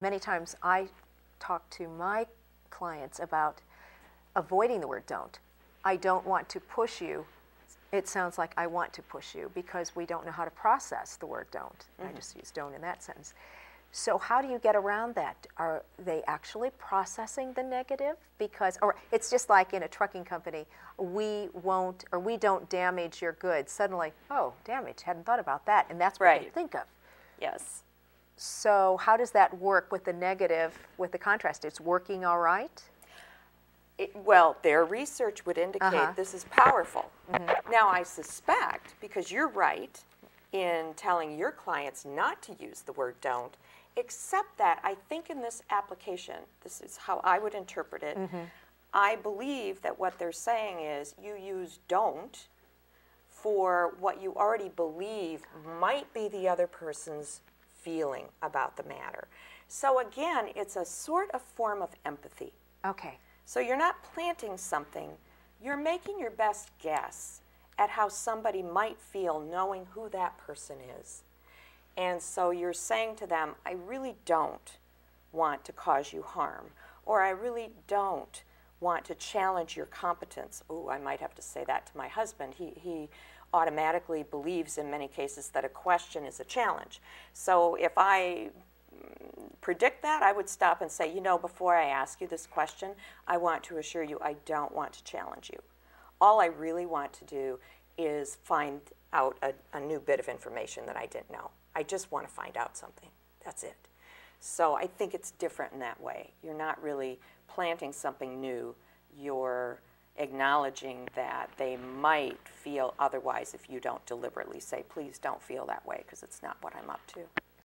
Many times I talk to my clients about avoiding the word don't. I don't want to push you. It sounds like I want to push you because we don't know how to process the word don't. Mm-hmm. I just use don't in that sentence. So how do you get around that? Are they actually processing the negative? Because, or it's just like in a trucking company, we won't, or we don't damage your goods. Suddenly, oh, damage, hadn't thought about that. And that's what right. they think of. Yes. So how does that work with the negative, with the contrast? It's working all right? Well, their research would indicate this is powerful. Mm-hmm. Now, I suspect, because you're right in telling your clients not to use the word don't, except that I think in this application, this is how I would interpret it, I believe that what they're saying is you use don't for what you already believe might be the other person's feeling about the matter. So again, it's a sort of form of empathy. Okay. So you're not planting something, you're making your best guess at how somebody might feel knowing who that person is. And so you're saying to them, I really don't want to cause you harm, or I really don't want to challenge your competence. Oh, I might have to say that to my husband. He automatically believes in many cases that a question is a challenge. So if I predict that, I would stop and say, you know, before I ask you this question, I want to assure you I don't want to challenge you. All I really want to do is find out a new bit of information that I didn't know. I just want to find out something. That's it. So I think it's different in that way. You're not really planting something new. You're acknowledging that they might feel otherwise if you don't deliberately say, please don't feel that way because it's not what I'm up to.